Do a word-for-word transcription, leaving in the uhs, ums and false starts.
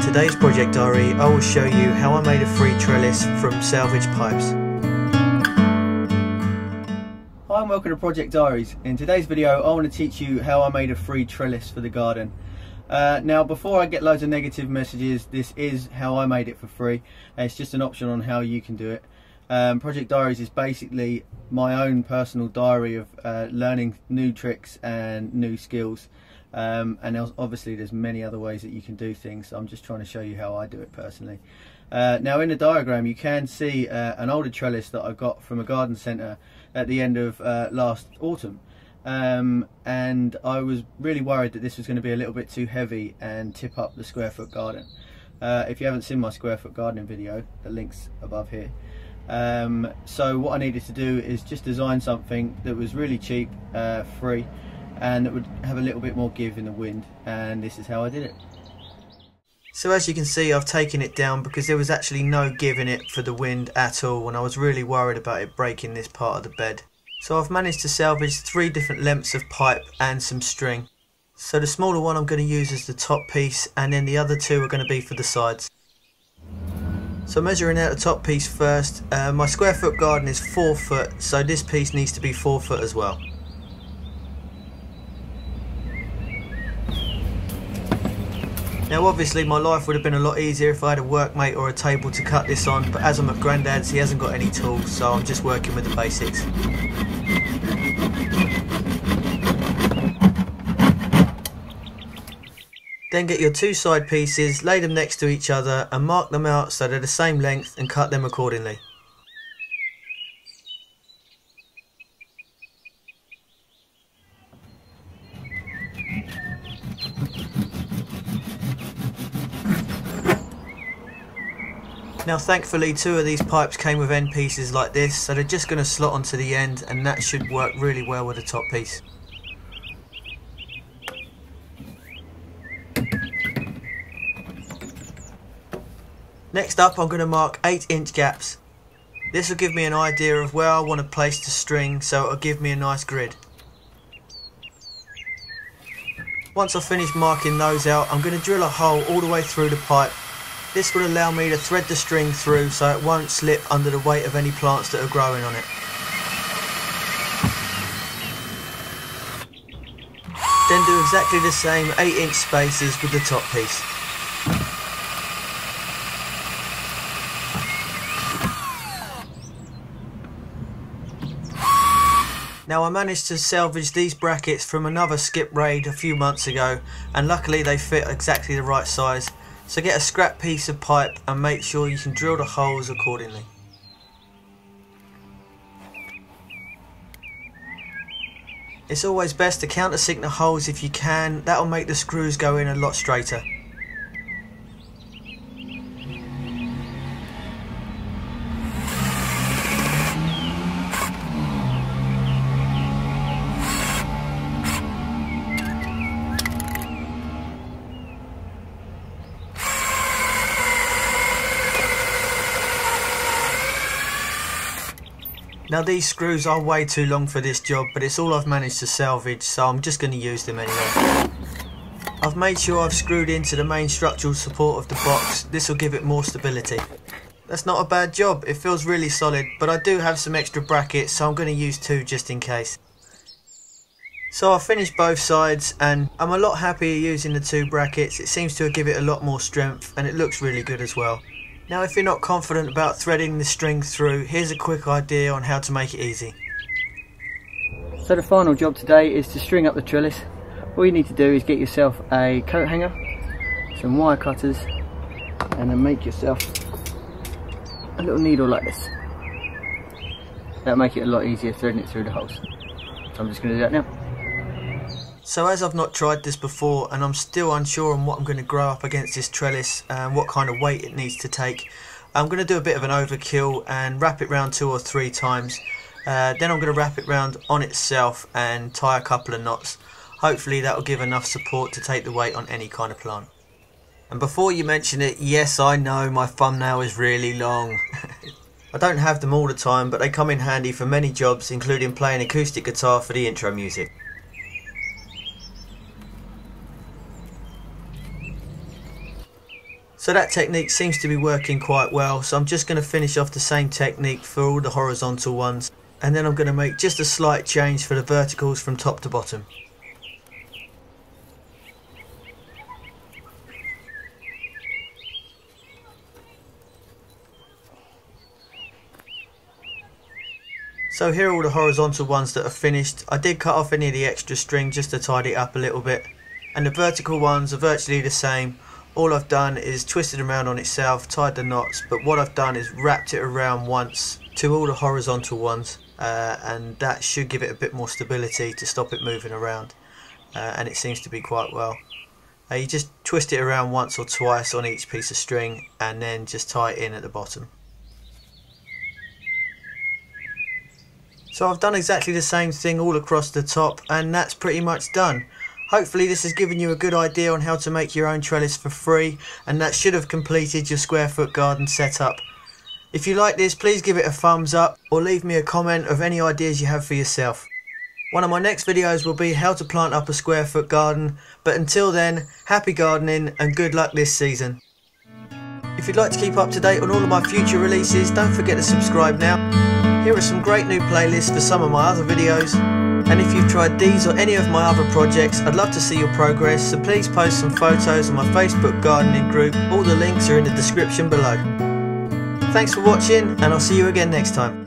In today's Project Diary, I will show you how I made a free trellis from salvage pipes. Hi and welcome to Project Diaries. In today's video, I want to teach you how I made a free trellis for the garden. Uh, now, before I get loads of negative messages, this is how I made it for free. It's just an option on how you can do it. Um, Project Diaries is basically my own personal diary of uh, learning new tricks and new skills. Um, and obviously there's many other ways that you can do things, so I'm just trying to show you how I do it personally. Uh, now in the diagram you can see uh, an older trellis that I got from a garden centre at the end of uh, last autumn, um, and I was really worried that this was going to be a little bit too heavy and tip up the square foot garden. Uh, if you haven't seen my square foot gardening video, the link's above here. Um, so what I needed to do is just design something that was really cheap, uh, free, and it would have a little bit more give in the wind, and this is how I did it. So as you can see, I've taken it down because there was actually no give in it for the wind at all, and I was really worried about it breaking this part of the bed. So I've managed to salvage three different lengths of pipe and some string. So the smaller one I'm going to use as the top piece, and then the other two are going to be for the sides. So measuring out the top piece first, uh, my square foot garden is four foot, so this piece needs to be four foot as well. Now obviously my life would have been a lot easier if I had a workmate or a table to cut this on, but as I'm at Grandad's, he hasn't got any tools, so I'm just working with the basics. Then get your two side pieces, lay them next to each other and mark them out so they're the same length and cut them accordingly. Now thankfully two of these pipes came with end pieces like this, so they're just going to slot onto the end, and that should work really well with the top piece. Next up I'm going to mark eight inch gaps. This will give me an idea of where I want to place the string, so it'll give me a nice grid. Once I've finished marking those out, I'm going to drill a hole all the way through the pipe. This will allow me to thread the string through so it won't slip under the weight of any plants that are growing on it. Then do exactly the same eight inch spaces with the top piece. Now I managed to salvage these brackets from another skip raid a few months ago, and luckily they fit exactly the right size. So get a scrap piece of pipe and make sure you can drill the holes accordingly. It's always best to countersink the holes if you can, that'll make the screws go in a lot straighter. Now these screws are way too long for this job, but it's all I've managed to salvage, so I'm just going to use them anyway. I've made sure I've screwed into the main structural support of the box. This will give it more stability. That's not a bad job, it feels really solid, but I do have some extra brackets, so I'm going to use two just in case. So I finished both sides and I'm a lot happier using the two brackets. It seems to give it a lot more strength and it looks really good as well. Now if you're not confident about threading the string through, here's a quick idea on how to make it easy. So the final job today is to string up the trellis. All you need to do is get yourself a coat hanger, some wire cutters, and then make yourself a little needle like this. That'll make it a lot easier threading it through the holes. So I'm just going to do that now. So as I've not tried this before and I'm still unsure on what I'm going to grow up against this trellis and what kind of weight it needs to take, I'm going to do a bit of an overkill and wrap it round two or three times. Uh, then I'm going to wrap it round on itself and tie a couple of knots. Hopefully that will give enough support to take the weight on any kind of plant. And before you mention it, yes, I know my thumbnail is really long. I don't have them all the time, but they come in handy for many jobs, including playing acoustic guitar for the intro music. So that technique seems to be working quite well, so I'm just going to finish off the same technique for all the horizontal ones, and then I'm going to make just a slight change for the verticals from top to bottom. So here are all the horizontal ones that are finished. I did cut off any of the extra string just to tidy it up a little bit, and the vertical ones are virtually the same. All I've done is twisted around on itself, tied the knots, but what I've done is wrapped it around once to all the horizontal ones, uh, and that should give it a bit more stability to stop it moving around, uh, and it seems to be quite well. Uh, you just twist it around once or twice on each piece of string and then just tie it in at the bottom. So I've done exactly the same thing all across the top, and that's pretty much done. Hopefully this has given you a good idea on how to make your own trellis for free, and that should have completed your square foot garden setup. If you like this, please give it a thumbs up or leave me a comment of any ideas you have for yourself. One of my next videos will be how to plant up a square foot garden, but until then, happy gardening and good luck this season. If you'd like to keep up to date on all of my future releases, don't forget to subscribe now. Here are some great new playlists for some of my other videos. And if you've tried these or any of my other projects, I'd love to see your progress, so please post some photos on my Facebook gardening group. All the links are in the description below. Thanks for watching, and I'll see you again next time.